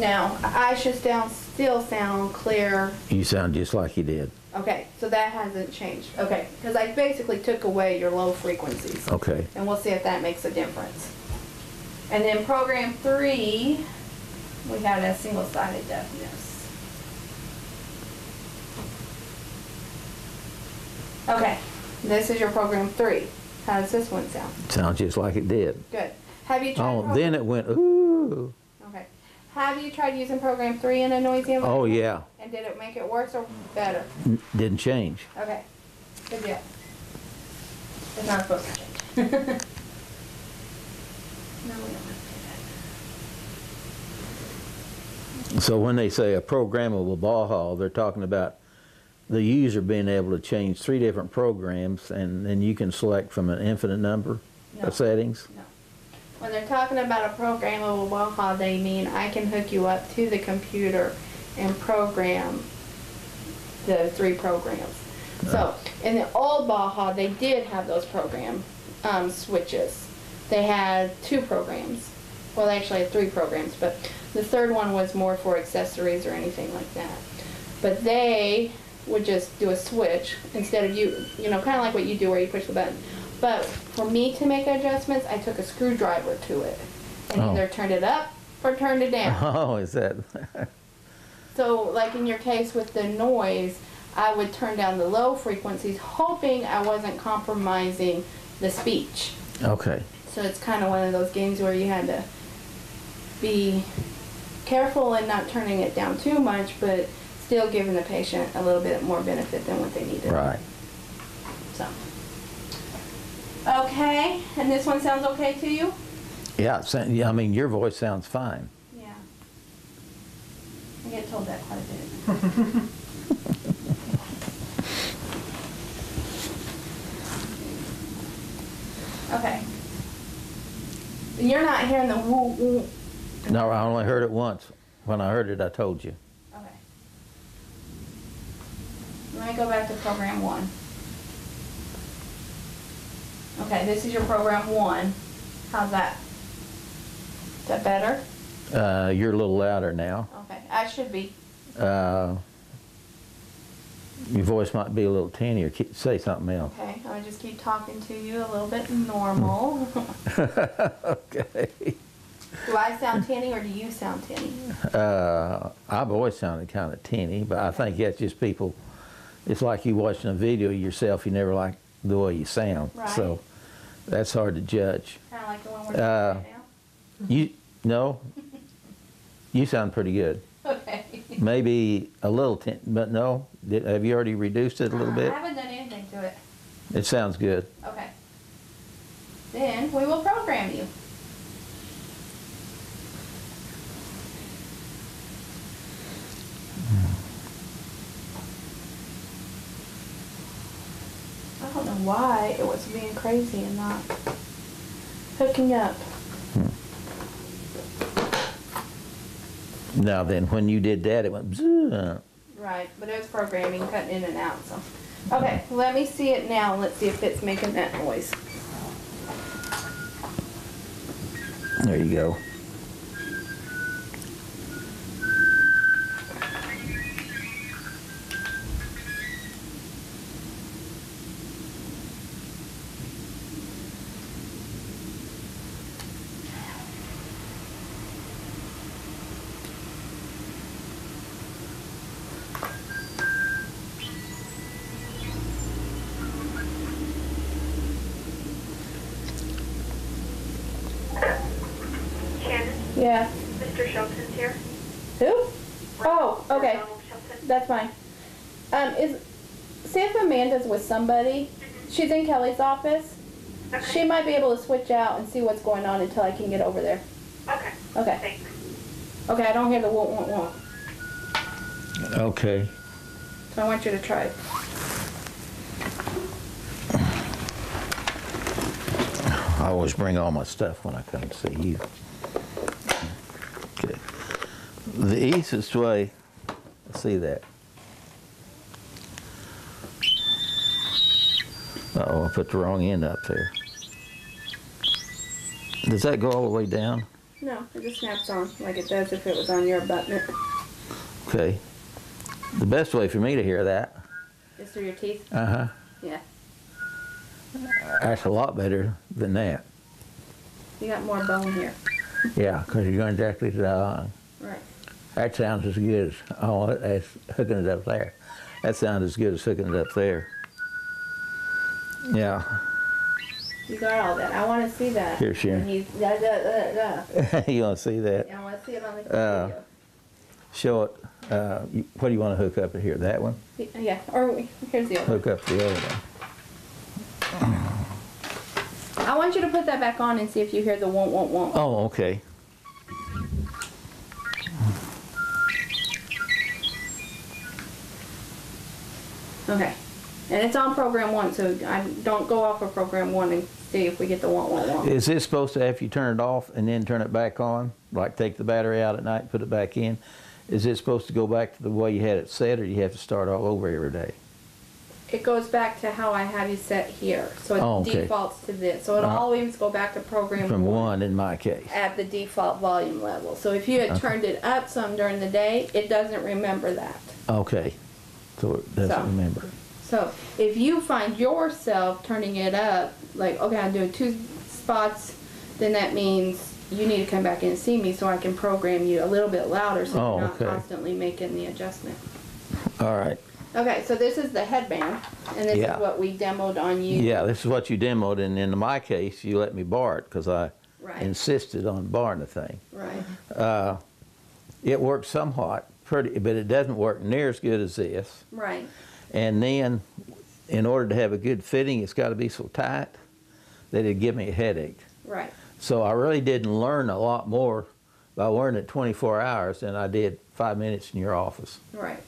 Now, I should still sound clear. You sound just like you did. Okay, so that hasn't changed. Okay, because I basically took away your low frequencies. Okay. And we'll see if that makes a difference. And then program 3, we had a single-sided deafness. Okay, this is your program 3. How does this one sound? Sounds just like it did. Good. Have you tried? Oh, then it went, ooh. Okay. Have you tried using program 3 in a noisy environment? Oh, yeah. And did it make it worse or better? Didn't change. Okay. Good deal. It's not supposed to change. No, we don't have to do that. So when they say a programmable BAHA, they're talking about the user being able to change 3 different programs, and then you can select from an infinite number of settings? No. When they're talking about a programmable BAHA, they mean I can hook you up to the computer and program the 3 programs. No. So in the old BAHA, they did have those program switches. They had 2 programs. Well, they actually had 3 programs, but the 3rd one was more for accessories or anything like that. But they would just do a switch instead of you know, kind of like what you do where you push the button. But for me to make adjustments, I took a screwdriver to it and either turned it up or turned it down. Oh, is that? So like in your case with the noise, I would turn down the low frequencies hoping I wasn't compromising the speech. Okay. So it's kind of one of those games where you had to be careful and not turning it down too much, but still giving the patient a little bit more benefit than what they needed. Right. So. Okay, and this one sounds okay to you? Yeah, I mean, your voice sounds fine. Yeah. I get told that quite a bit. Okay. You're not hearing the woo-woo. No, I only heard it once. When I heard it, I told you. Okay. Let me go back to program 1. Okay, this is your program 1. How's that? Is that better? You're a little louder now. Okay, I should be. Your voice might be a little tinier. Say something else. Okay, I'll just keep talking to you a little bit normal. Okay. Do I sound tinny or do you sound tinny? I've always sounded kind of tinny, but I think that's just people. It's like you watching a video yourself. You never like the way you sound, right. So that's hard to judge. Kind of like the one we're doing right now. No, you sound pretty good. Okay. Maybe a little tint, but no. Have you already reduced it a little bit? I haven't done anything to it. It sounds good. Okay. Then we will program you. I don't know why it was being crazy and not hooking up. Now then, when you did that, it went bzzz. Right, but it was programming, cutting in and out. So, okay, let me see it now. Let's see if it's making that noise. There you go. Yeah. Mr. Shelton's here. Who? Oh, okay. That's fine. See if Amanda's with somebody. She's in Kelly's office. Okay. She might be able to switch out and see what's going on until I can get over there. Okay. Okay. Thanks. Okay, I don't hear the won't. Okay. So I want you to try it. I always bring all my stuff when I come to see you. Okay. The easiest way, let's see that. Uh-oh, I put the wrong end up there. Does that go all the way down? No, it just snaps on like it does if it was on your abutment. Okay. The best way for me to hear that is through your teeth? Uh-huh. Yeah. That's a lot better than that. You got more bone here. Yeah, because you're going directly to the lung. Right. That sounds as good as hooking it up there. That sounds as good as hooking it up there. Yeah. You got all that. I want to see that. Here, Sharon. You want to see that? Yeah, I want to see it on the video. Show it. What do you want to hook up here? That one? Yeah. Or here's the other one. Hook up the other one. I want you to put that back on and see if you hear the won't. Oh, okay. Okay. And it's on program one, so I don't go off of program one and see if we get the won't. Is this supposed to, after you turn it off and then turn it back on, like take the battery out at night and put it back in, is it supposed to go back to the way you had it set, or do you have to start all over every day? It goes back to how I had it set here, so it defaults to this. So it'll always go back to program from one in my case. At the default volume level. So if you had turned it up some during the day, it doesn't remember that. Okay. So it doesn't remember. So if you find yourself turning it up, like, okay, I'm doing 2 spots, then that means you need to come back in and see me so I can program you a little bit louder so you're not constantly making the adjustment. All right. Okay, so this is the headband, and this is what we demoed on you. Yeah, this is what you demoed, and in my case, you let me borrow it because I insisted on borrowing the thing. Right. It works somewhat, but it doesn't work near as good as this. Right. And then, in order to have a good fitting, it's got to be so tight that it'd give me a headache. Right. So I really didn't learn a lot more by wearing it 24 hours than I did 5 minutes in your office. Right.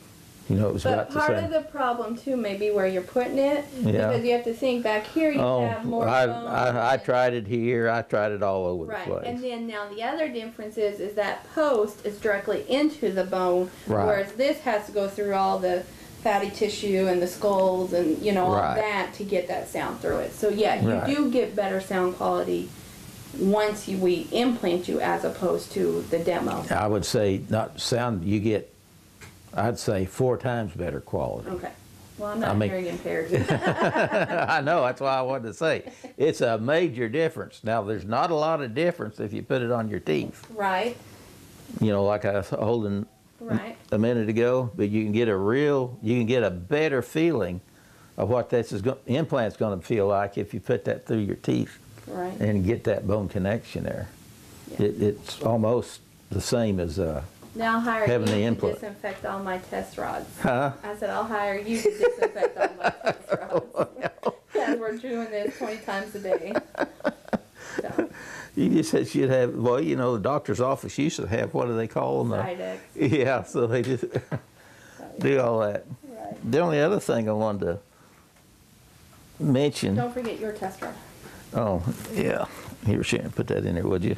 You know, it was about the same. But part of the problem, too, may be where you're putting it. Yeah. Because you have to think back here, you have more bone. I tried it here. I tried it all over the place. And then now the other difference is that post is directly into the bone, whereas this has to go through all the fatty tissue and the skulls and, you know, all that to get that sound through it. So, yeah, you do get better sound quality once we implant you as opposed to the demo. I would say not sound, you get, I'd say 4 times better quality. Okay. Well, I'm not hearing impaired. I know, that's why I wanted to say. It's a major difference. Now, there's not a lot of difference if you put it on your teeth. Right. You know, like I was holding a minute ago, but you can get a real, you can get a better feeling of what this is implant's going to feel like if you put that through your teeth. Right. And get that bone connection there. Yeah. It's almost the same as having the implant. Now I'll hire you to disinfect all my test rods. Huh? I said, I'll hire you to disinfect all my test rods. Because we're doing this 20 times a day. So. You just said she'd have, well, you know, the doctor's office used to have, what do they call them? Tridex. Yeah, so they just do all that. Right. The only other thing I wanted to mention. Don't forget your test rod. Oh, yeah. Here, Sharon, put that in there, would you?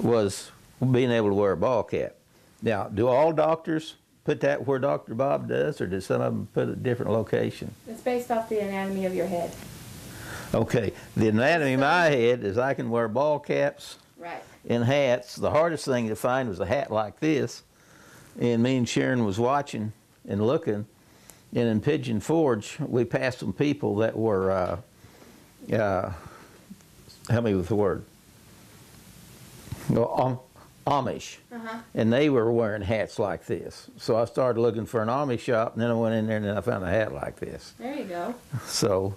Was being able to wear a ball cap. Now, do all doctors put that where Dr. Bob does, or did some of them put a different location? It's based off the anatomy of your head. Okay. The anatomy of my head is I can wear ball caps and hats. The hardest thing to find was a hat like this, and me and Sharon was watching and looking, and in Pigeon Forge, we passed some people that were, help me with the word. Amish. And they were wearing hats like this. So I started looking for an Amish shop, and then I went in there, and then I found a hat like this. There you go. So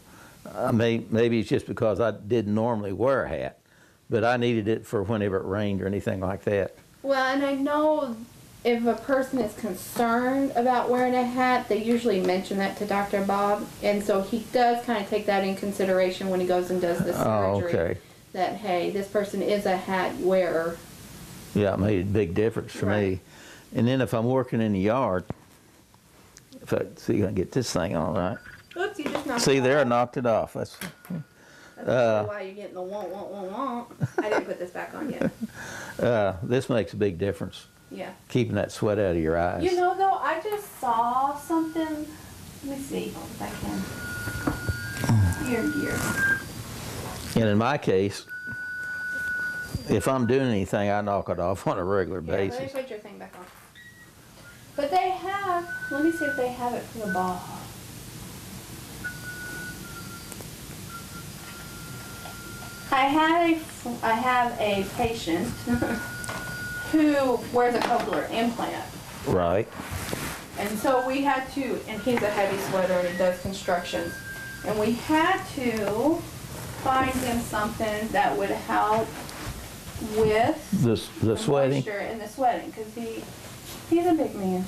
maybe it's just because I didn't normally wear a hat, but I needed it for whenever it rained or anything like that. Well, and I know if a person is concerned about wearing a hat, they usually mention that to Dr. Bob, and so he does kind of take that in consideration when he goes and does this surgery. That, hey, this person is a hat wearer. Yeah, it made a big difference for me. And then if I'm working in the yard, if I see I can get this thing on right. Oops, you just knocked it off. See there, I knocked it off. That's why you're getting the won't. I didn't put this back on yet. This makes a big difference. Yeah. Keeping that sweat out of your eyes. You know, though, I just saw something. Let me see if I can. Here. And in my case, If I'm doing anything, I knock it off on a regular basis. Let me put your thing back on. But they have, let me see if they have it for the BAHA. I have a patient who wears a cochlear implant. Right. And so we had to, and he's a heavy sweater and he does constructions, and we had to find him something that would help with the sweating. Moisture and the sweating, because he's a big man.